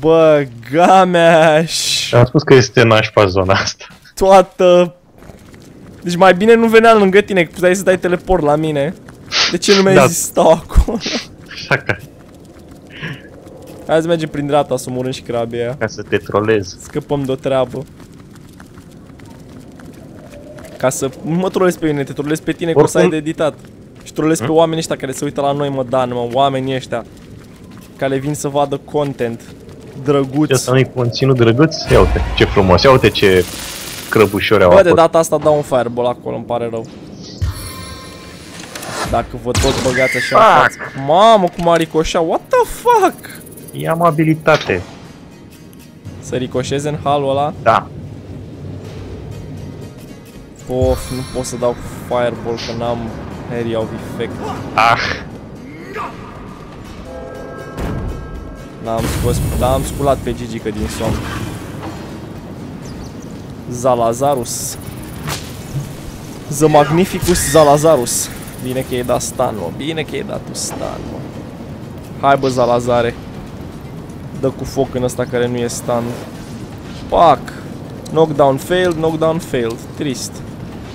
Bă, gameaș. Am spus că este nașpa zona asta. Toată... Deci mai bine nu veneam lângă tine, că puteai să dai teleport la mine. De ce nu mi-ai zis stau acolo? Exact. Hai să mergem prin dreapta să omorâm și crabia aia. Ca să te trolez. Scăpăm de o treabă. Ca să... Nu mă trolez pe mine, te trolez pe tine, oricum... că o să ai de editat. Și trolez pe oamenii ăștia care se uită la noi, mă, Dan, mă, oamenii ăștia. Care vin să vadă content drăguț. Asta nu-i conținut drăguț? Ia uite ce frumos, ia uite ce crăbușori au. Bă, de data asta dau un fireball acolo, îmi pare rău. Dacă vă tot băgați așa în față. Mamă, cum a ricoșat, what the fuck? I-am abilitate. Să ricoșeze în halul ăla? Da. Of, nu pot să dau fireball că n-am area of effect. Ah. L-am scos, l-am sculat pe Gigică din somn. Zalazarus. The Magnificus Zalazarus. Bine că i-ai dat stan, mă. Bine că i-ai dat tu stan, mă. Hai, bă, Zalazare. Dă cu foc în ăsta care nu e stan. Pac. Knockdown failed, knockdown failed. Trist.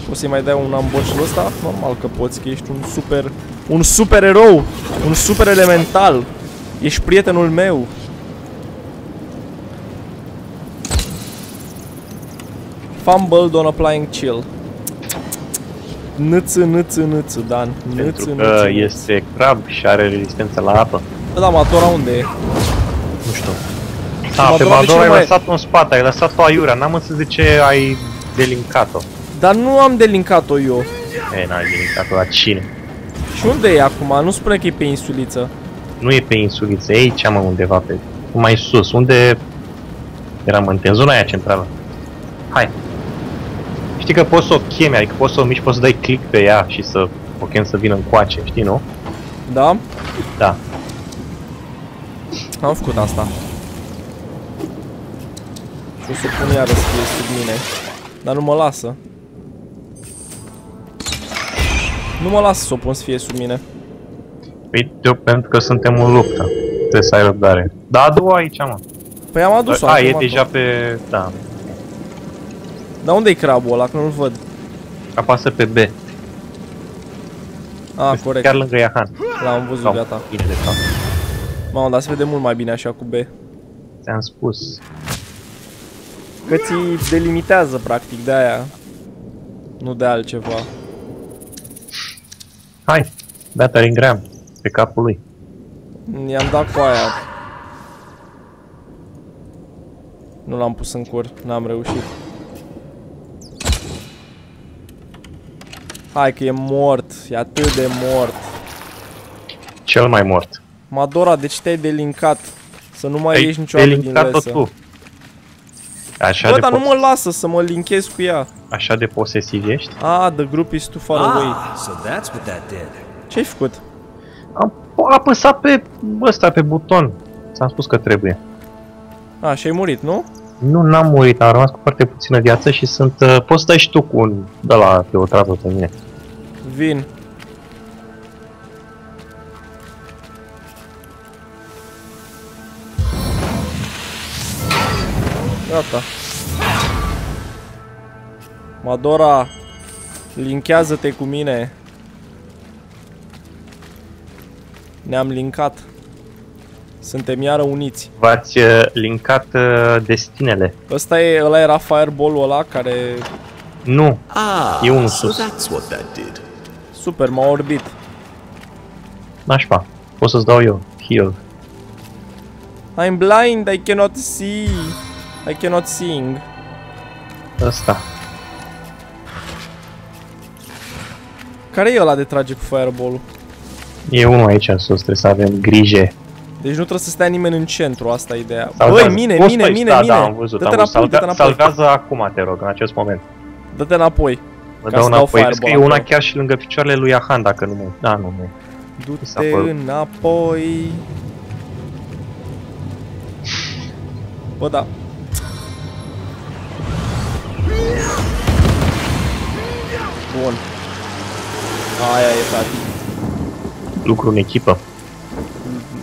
Poți să-i mai dai un amboșul ăsta? Normal că poți, că ești un super... Un super erou! Un super elemental! Ești prietenul meu! Fumbled on applying chill. Nâță, nâță, nâță, Dan. Nâță, pentru că nâță, este crab și are rezistență la apă. Da, Matora unde e? Nu știu. Da, pe Matora ai lăsat-o în spate, ai lăsat-o aiurea, n-am înțeles de ce ai delincat-o. Dar nu am delincat-o eu. Ei, n-ai delincat-o, la cine? Și unde e acum? Nu spune că e pe insuliță. Nu e pe insuliță, e aici, mă, undeva pe... Mai sus, unde... Eram în zona aia centrală. Hai. Știi că poți să o chemi, adică poți să o miști, poți să dai click pe ea și să o chemi să vină încoace, știi, nu? Da? Da. Am făcut asta. Și o să pun iară să fie sub mine. Dar nu mă lasă. Nu mă lasă să o pun să fie sub mine. Păi, eu pentru că suntem în luptă. Trebuie să ai răbdare. Da, adu-o aici, mă. Păi am adus-o. A, e deja pe... Da. Dar unde-i crabul ăla? Că nu-l văd. Apasă pe B. A, corect. Chiar lângă Iahan. L-am văzut, gata. Bine, de fapt. Mamă, dar se vede mult mai bine așa cu B. Ți-am spus. Că ți delimitează, practic, de-aia. Nu de altceva. Hai, battering ram. Pe capul lui. I-am dat cu aia. Nu l-am pus în cur, n-am reușit. Hai că e mort, e atât de mort. Cel mai mort. Madora, de ce te-ai delincat? Să nu mai ieși niciodată din lesă. Ai delincat-o tu. Așa de... Bă, dar nu mă lasă să mă linkez cu ea. Așa de posesiv ești? Ah, the group is too far away. Ce-ai făcut? Am apăsat pe ăsta, pe buton. Ți-am spus că trebuie. A, și ai murit, nu? Nu, n-am murit, am rămas cu foarte puțină viață și sunt... poți să dai și tu cu un de la pe o travă pe mine. Vin. Gata. Madora, linkează-te cu mine. Ne-am linkat. Suntem iară uniți. V-ați linkat destinele. Ăsta e, ăla era fireball-ul ăla care... Nu, e unul sus. Super, m-a orbit. Nașpa, pot să-ți dau eu, heal. I'm blind, I cannot see. I cannot sing. Ăsta. Care e ăla de trage cu fireball-ul? E unul aici sus, trebuie să avem grijă. Deci nu trebuie să stea nimeni în centru, asta e ideea. Băi, mine! Da, am văzut, am văzut. Salvează acum, te rog, în acest moment. Dă-te înapoi. Mă dau înapoi, scrie una chiar și lângă picioarele lui Ahan, dacă nu mă... Da, nu mă... Du-te înapoi... Bă, da... Bun. Aia e, frate. Lucru în echipă.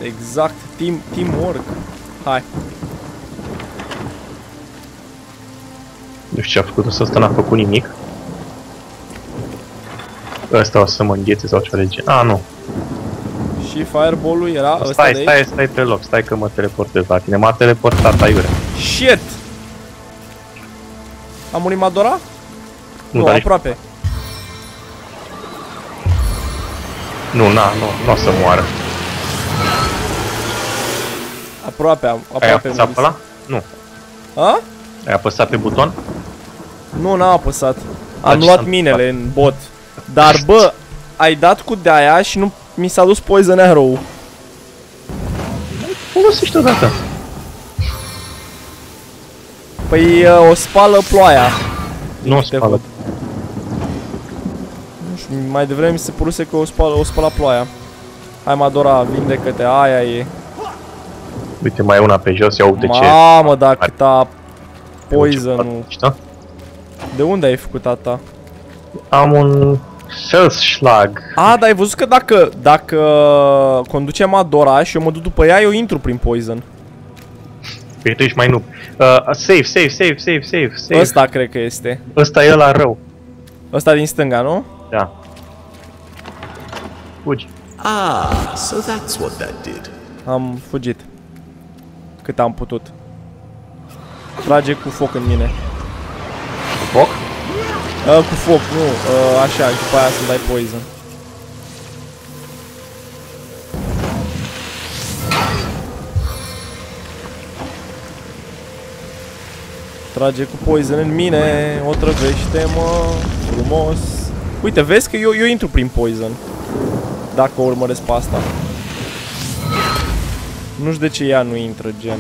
Exact, teamwork. Hai, Nu știu ce a făcut, însă ăsta n-a făcut nimic. Ăsta o să mă înghețe sau ce alege. A, nu. Și fireball-ul era ăsta. Stai pe loc, stai că mă teleportez la tine. M-a teleportat, aiure. Shit! A murit Madora? Nu, dar aproape. Nu, nu o să moară. Aproape. Ai apăsat pe ăla? Nu. A? Ai apăsat pe buton? Nu, n-am apăsat. Am luat minele în bot. Dar, bă, ai dat cu de-aia și nu mi s-a dus poison arrow-ul. Folosește odată. Păi o spală ploaia. Nu o spală. Nu știu, mai devreme mi se păruse că o spală ploaia. Hai, Madora, vindecă-te, aia e. Uite, mai e una pe jos, ia uite ce. Mamă, dar cât a poison-ul. De unde ai făcut asta? Am un Feldschlag. A, dar ai văzut că dacă conduce Madora și eu mă duc după ea, eu intru prin poison. Păi tu ești mai noob. Save. Ăsta cred că este. Ăsta e ăla rău. Ăsta din stânga, nu? Da. Fugi. Ah, so that's what that did. Am fugit. Cât am putut. Trage cu foc în mine. Cu foc? Cu foc, nu, așa, și după aia să-mi dai poison. Trage cu poison în mine, o trăvește-mă, frumos. Uite, vezi că eu intru prin poison. Dacă o urmăresc pe asta. Nu știu de ce ea nu intră, gen.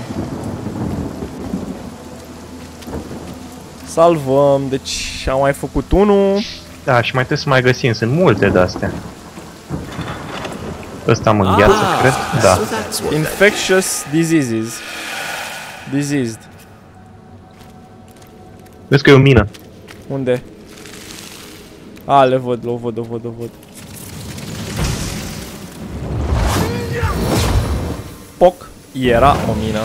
Salvăm, deci am mai făcut unul. Da, și mai trebuie să mai găsim, sunt multe de-astea. Ăsta mă îngheață, cred. Da. Infectious diseases. Diseased. Vezi că e o mină. Unde? A, le văd, o văd. Poc, era o mină.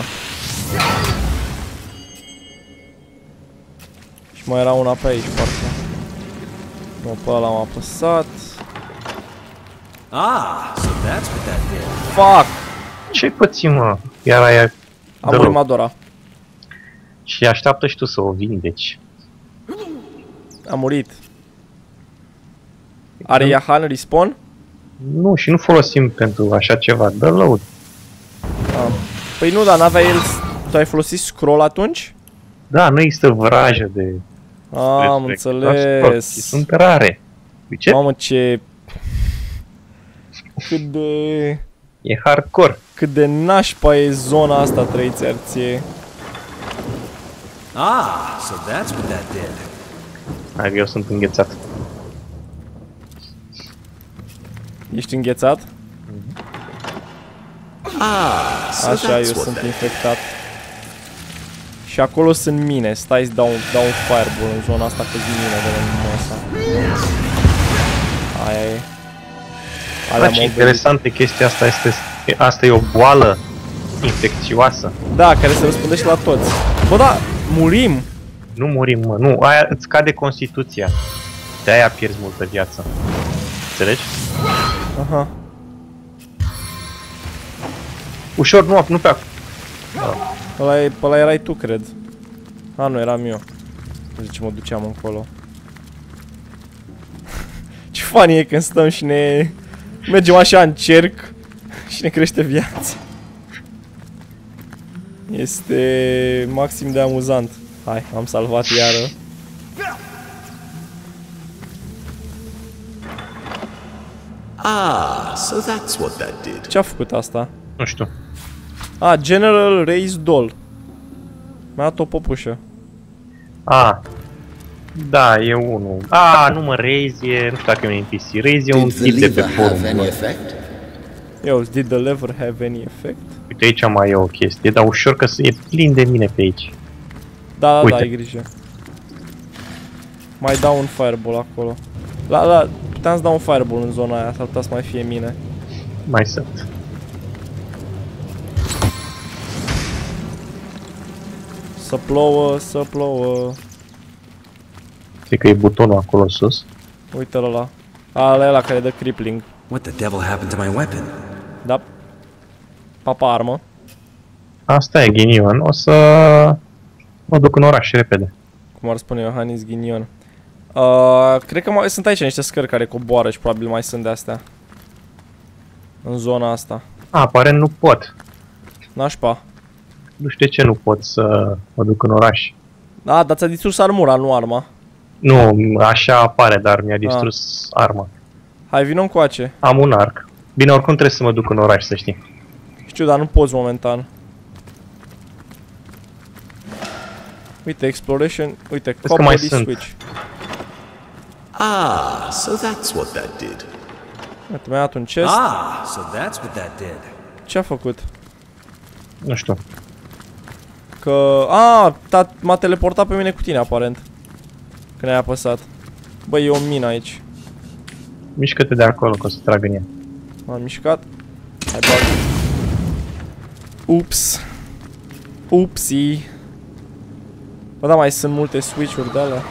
Mai era una pe aici, parcă. Nu, pe ăla am apăsat. Ah, so that's what that did. Fuck! Ce-i pățin, mă? Iar aia... Am urma Dora. Și așteaptă și tu să o vindeci. A murit. Are Yahan respawn? Nu, și nu folosim pentru așa ceva. Dă load. Păi nu, dar n-avea el... Tu ai folosit scroll atunci? Da, nu există vrajă de... Am înțeles. Sunt rare. Uite? Mamă, ce... Cât de... E hardcore. Cât de nașpa e zona asta, trăiți arție. Ah, so that's what that did. Hai, eu sunt înghețat. Ești înghețat? Ah, so așa, eu sunt infectat. Și acolo sunt mine, stai să dau un fireball în zona asta, că-s mine de lângă asta. Aia e. Da, ce interesantă chestia asta este, asta e o boală infecțioasă. Da, care se răspundește la toți. Bă, da, murim? Nu murim, mă, nu, aia îți cade constituția. De-aia pierzi multă viață. Înțelegi? Aha. Ușor, nu pe acolo. Da. Ăla erai tu, cred. A, nu, eram eu. De ce mă duceam încolo? Ce fan e când stăm și ne... Mergem așa în cerc și ne crește viața. Este maxim de amuzant. Hai, am salvat iară. Ah, so that's what that did. Ce-a făcut asta? Nu știu. A, General Raise Doll. Mi-a dat o popușă. A. Da, e unul. A, nu mă, Raise e... Nu știu dacă e un NPC. Raise e un tip de pe forum. Yo, did the lever have any effect? Uite, aici mai e o chestie, dar ușor că e plin de mine pe aici. Da, uite. Da, ai grijă. Mai dau un fireball acolo. Puteam să dau un fireball în zona aia, s-ar putea să mai fie mine. Mai sunt. Să plouă, să plouă. Cred că e butonul acolo în sus. Uite-l ăla. Ala ăla care dă crippling. What the devil happened to my weapon? Da. Papa armă. Asta e ghinion. O să mă duc în oraș repede. Cum ar spune Iohannis, ghinion. Cred că mai sunt aici niște scări care coboară și probabil mai sunt de astea. În zona asta. A, aparent nu pot. Nașpa. Nu știu de ce nu pot să mă duc în oraș. Da, dar ți-a distrus armura, nu arma. Nu, așa apare, dar mi-a distrus arma. Hai, vină încoace. Am un arc. Bine, oricum trebuie să mă duc în oraș, să știi. Știu, dar nu poți momentan. Uite, exploration, uite, copy switch. Ah, so that's what that did. Mi-a dat un chest. Ah, so that's what that did. Ce-a făcut? Nu știu. Că... A, m-a teleportat pe mine cu tine, aparent. Când ai apăsat. Băi, e o mină aici. Mișcă-te de acolo, că o să trag în ea. M-am mișcat. Hai, bag. Ups. Upsi. Bă, da, mai sunt multe switch-uri de alea.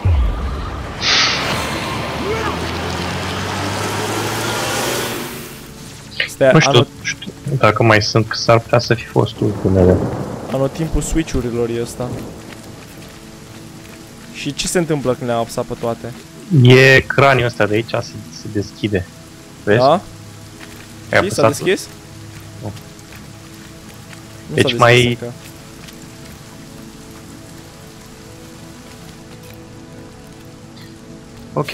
Nu știu, dacă mai sunt, că s-ar putea să fi fost ultimele. Anotimpul switch-urilor e ăsta. Și ce se întâmplă când le-am apsat pe toate? E craniul ăsta de aici, se deschide. Vezi? Da? Ai s-a deschis? Nu. Deci deschis mai... Încă. Ok,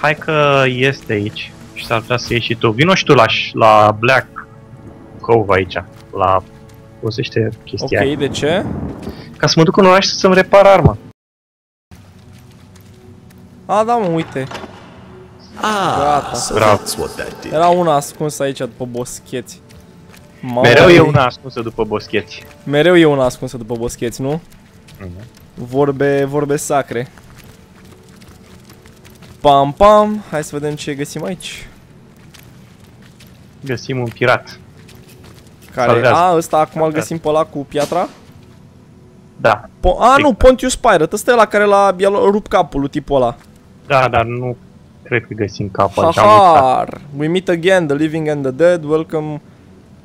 hai că este aici. Și s-ar putea să iei și tu. Vino și tu la Black Cove aici. La... Posește chestia aia. Ok, de ce? Ca să mă duc în oraș să-mi repar arma. A, da, mă, uite. Gata. Era una ascunsă aici după boscheți. Mereu e una ascunsă după boscheți. Mereu e una ascunsă după boscheți, nu? Vorbe sacre. Pam, pam. Hai să vedem ce găsim aici. Găsim un pirat. Care? A, ăsta acum îl găsim pe ăla cu piatra? Da. A, nu, Pontius Pirate. Ăsta e ăla care i-a rupt capul lui tipul ăla. Da, dar nu cred că găsim capul. Hahar! We meet again, the living and the dead. Welcome,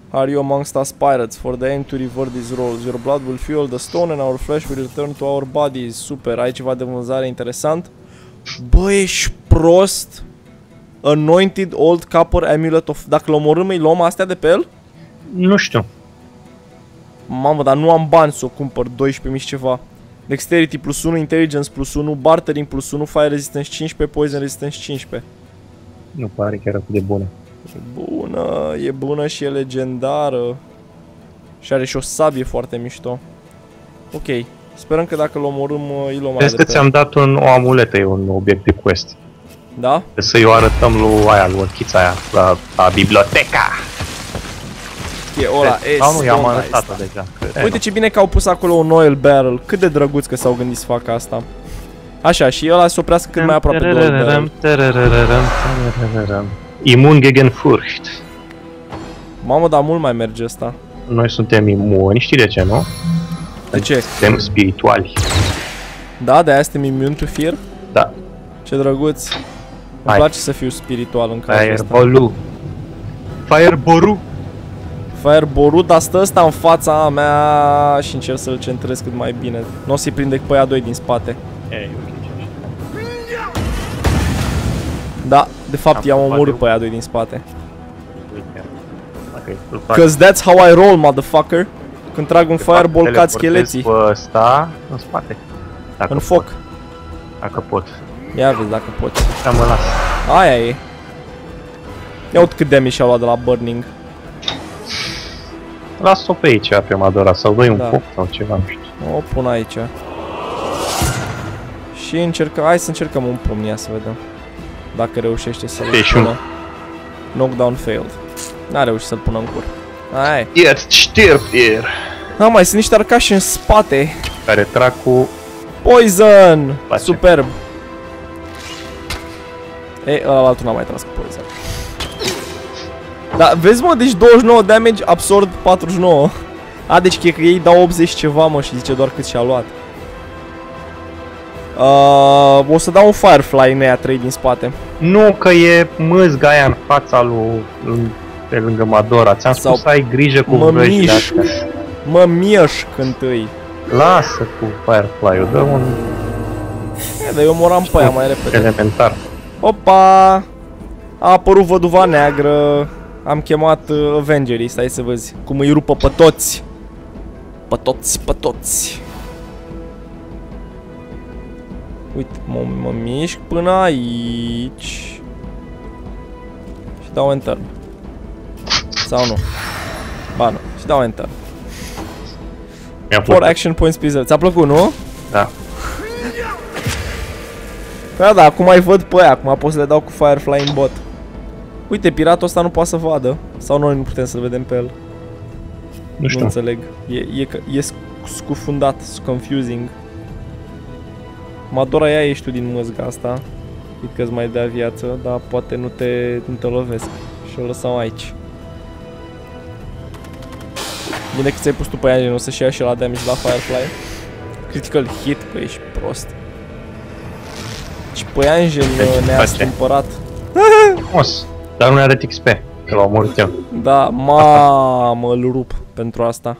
are you amongst us pirates? For the aim to revert these roles. Your blood will fuel the stone and our flesh will return to our bodies. Super, ai ceva de vânzare interesant. Bă, ești prost! Anointed Old Copper Amulet of... Dacă l-omorâm, îi luăm astea de pe el? Nu știu. Mamă, dar nu am bani să o cumpăr. 12.000 ceva. Dexterity plus 1, Intelligence plus 1, Bartering plus 1, Fire Resistance 15, Poison Resistance 15. Nu pare chiar atât de bună. Bună, e bună și e legendară. Și are și o sabie foarte mișto. Ok, sperăm că dacă l-omorâm, îi luăm. Vezi că ți-am dat o amuletă, e un obiect de quest. Da? Să-i o arătăm lui aia, lui orchița aia, la biblioteca. E ăla, deja. Uite ce bine că au pus acolo un oil barrel. Cât de drăguț că s-au gândit să facă asta. Așa, și ăla se oprească cât mai aproape de oil barrel. Imun gegen furcht. Mamă, dar mult mai merge asta. Noi suntem imuni, știi de ce, nu? De ce? Suntem spirituali. Da, de-aia suntem immune to fear? Da. Ce drăguț. Îmi place să fiu spiritual în cazul ăsta. Fireboru, dar stă ăsta în fața mea și încerc să-l centrez cât mai bine. Nu o să-i prind decât pe aia doi din spate. Da, de fapt i-am omorât pe aia doi din spate. Cause that's how I roll, motherfucker. Când trag un fireball, cad scheleții. Ăsta în spate. În foc. Dacă pot. Ia vezi dacă poți. Aia e. Ia uite cât damage și-au luat de la burning. Las-o pe aici, pe Madora, sau dă-i un foc sau ceva, nu știu. O pun aici. Și încercăm, hai să încercăm un pumn, ia să vedem. Dacă reușește să-l pună. Knockdown failed. N-a reușit să-l pună în cur. Hai. Da, mai sunt niște arcași în spate. Care trag cu... Poison! Superb! Ei, ălaltul n-a mai tras cu poison. Da, vezi mă, deci 29 damage, absorb 49. A, deci cred că ei dau 80 ceva, mă, și zice doar cât și-a luat. O să dau un Firefly în aia 3 din spate. Nu, că e mâzga aia în fața lui, pe lângă Madora. Ți-am spus să ai grijă cu vrăjile astea. Mă mișc întâi. Lasă cu Firefly-ul, dă un... E, dar eu moram pe aia mai repede. Elementar. Opa! A apărut văduva neagră. Am chemat Avengerii, stai să vezi cum îi rupă pe toți. Pe toți. Uite, mă mișc până aici. Și dau enter. Sau nu? Ba nu, și dau enter. Mi-a plăcut. For action points preserved. Ți-a plăcut, nu? Da. Da, acum mai văd pe aia, acum pot să le dau cu Firefly în bot. Uite, piratul ăsta nu poate să vadă. Sau noi nu putem să-l vedem pe el. Nu știu. Nu înțeleg. E scufundat, confusing. Madora, ea ești tu din măzga asta. Cred că-ți mai dea viață, dar poate nu te lovesc. Și o lăsăm aici. Bine că ți-ai pus tu pe ea, nu o să-și ia și la damage la Firefly. Critical hit, păi ești prost. Și păi Angel ne-a cumpărat. Frumos, dar nu are XP, că l-au omorât eu. Da, mamă, îl rup pentru asta.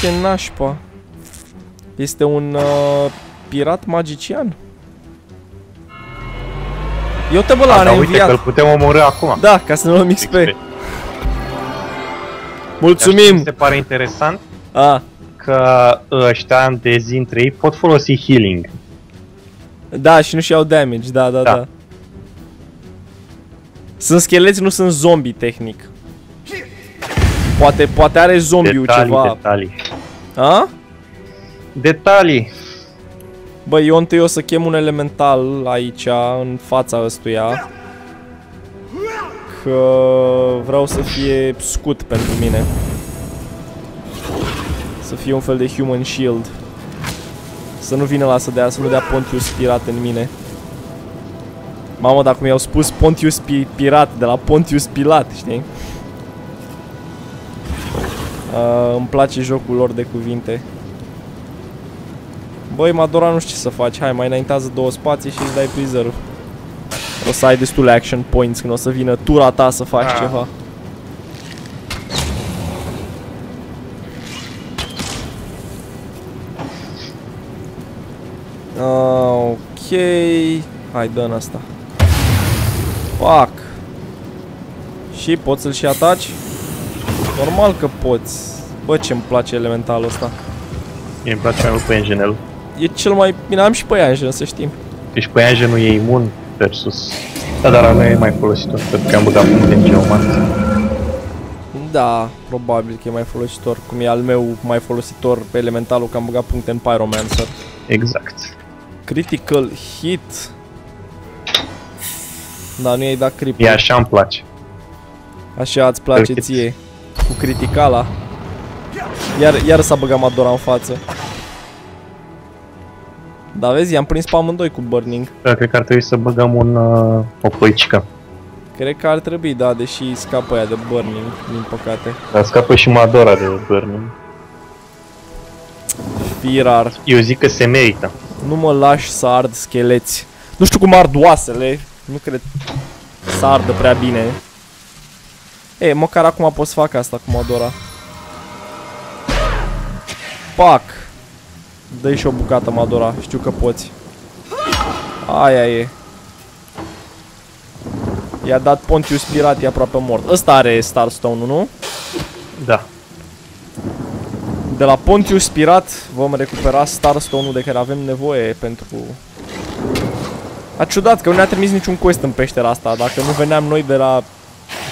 Ce nașpa. Este un pirat magician. Eu te bă, l-am reînviat. Uite că îl putem omorâ acum. Da, ca să ne luăm XP. Mulțumim! Mi se pare interesant că ăștia de zi între ei pot folosi healing. Da, și nu-și iau damage, da. Sunt scheleți, nu sunt zombie, tehnic. Poate are zombiul ceva. Detalii. Băi, eu întâi o să chem un elemental aici, în fața ăstuia. Că vreau să fie scut pentru mine. Să fie un fel de human shield. Să nu vină la să nu dea Pontius Pirat în mine. Mamă, dacă mi-au spus Pontius Pirat de la Pontius Pilat, știi? Îmi place jocul lor de cuvinte. Băi, Madora, nu știu ce să faci. Hai, mai înaintează 2 spații și îți dai preserve. O să ai destule action points când o să vină tura ta să faci ceva. Ok. Hai, dă-n asta. Fuck. Și poți să-l și ataci? Normal că poți. Bă, ce-mi place elementalul ăsta. Mie îmi place mai mult pe Angel. E cel mai... Bine, am și pe Angel, să știm. Deci pe Angel nu e imun versus... Da, dar nu e mai folositor, pentru că am băgat puncte în geomanță. Da, probabil că e mai folositor. Cum e al meu mai folositor pe elementalul, că am băgat puncte în Pyromancer. Exact. Critical hit. Da, nu i-ai dat creep. E așa îmi place. Așa îți place ție. Cu criticala. Iar s-a băgat Madora în față. Da, vezi, i-am prins pe amândoi cu burning. Da, cred că ar trebui să băgăm o păicică. Cred că ar trebui, da, deși scapă aia de burning, din păcate. Dar scapă și Madora de burning. Firar. Eu zic că se merită. Nu mă lași să ard scheleți. Nu știu cum ard oasele. Nu cred să ardă prea bine. Ei, măcar acum pot să fac asta cu Madora. Pac! Dă-i și o bucată, Madora, știu că poți. Aia e. I-a dat Pontius Pirat, e aproape mort. Ăsta are Starstone-ul, nu? Da. De la Pontius Pirat vom recupera Starstone-ul de care avem nevoie pentru... A ciudat că nu ne-a trimis niciun quest în peștera asta, dacă nu veneam noi de la...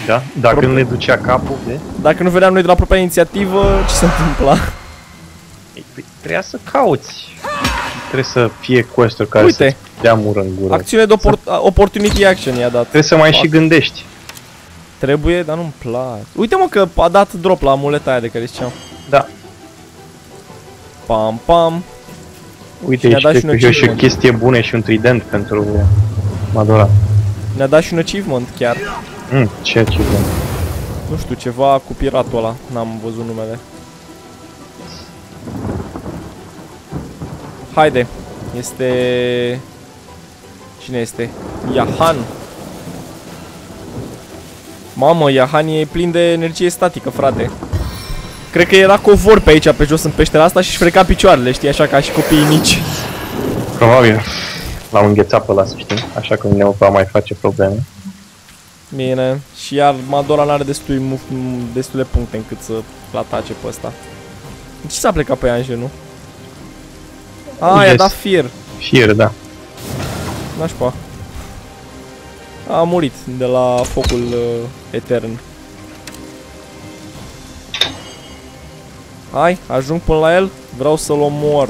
Da? Dacă nu ne ducea capul de... Dacă nu veneam noi de la propria inițiativă, ce se întâmpla? Trebuia să cauți. Trebuie să fie quest-uri care să-ți dea mură în gură. Acțiune de opportunity action i-a dat. Trebuie să mai și gândești. Trebuie, dar nu-mi place. Uite, mă, că a dat drop la amuleta aia de care ziceam. Da. Pam, pam. Uite, aici cred că e și o chestie bună și un trident pentru Madora. Ne-a dat și un achievement chiar. Ce achievement? Nu știu, ceva cu piratul ăla. N-am văzut numele. Haide. Este... Cine este? Jahan. Mamă, Jahan e plin de energie statică, frate. Cred că era covor pe aici, pe jos, în peștera asta și-și freca picioarele, știi, așa ca și copiii mici. Probabil. L-am înghețat pe ăla, să știi, așa că nu va mai face probleme. Bine, și iar Madora n-are destule puncte încât să-l atace pe ăsta. De ce s-a plecat pe Angel, nu? A, i-a dat fier. Fier, da. Nașpa. A murit de la focul etern. Hai, ajung până la el, vreau să-l omor.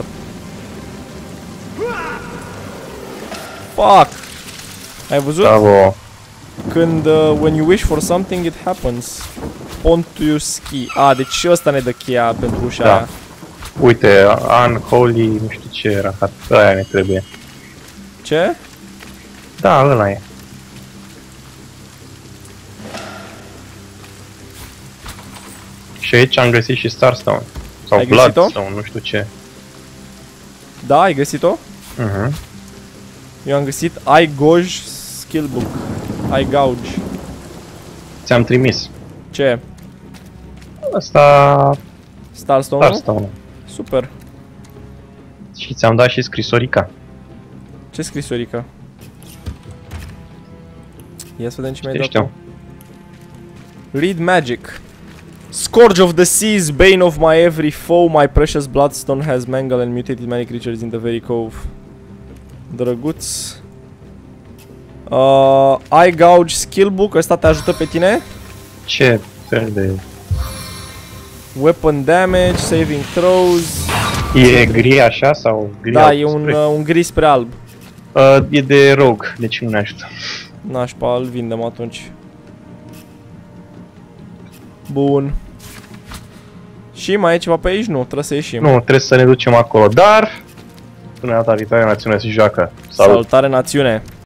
Fuck! Ai văzut? Bravo. Când, when you wish for something, it happens. Pontiuschi. A, deci ăsta ne dă cheia pentru ușa da. Aia. Uite, unholy, nu știu ce era, aia ne trebuie. Ce? Da, ăla e. Și aici am găsit și Starstone. Sau Bloodstone, nu știu ce. Da, ai găsit-o? Mhm. Eu am găsit iGauge Skillbook. iGauge. Ți-am trimis. Ce? Asta... Starstone? Starstone. Super. Și ți-am dat și scrisorica. Ce scrisorica? Ia să vedem ce mi-ai dat. Read Magic. Scourge of the seas, bane of my every foe, my precious bloodstone has mangled and mutated many creatures in the very cove. Drăguț. I gauge skillbook, ăsta te ajută pe tine? Ce fel de... Weapon damage, saving throws... E gri așa sau gri? Da, e un gri spre alb. E de rogue, deci nu ne ajută. Nașpa, îl vindem atunci. Bun. Și mai e ceva pe aici? Nu, trebuie să ieșim. Nu, trebuie să ne ducem acolo, dar... Până data viitoare, Natiunea se joacă. Salut! Salutare, Natiune!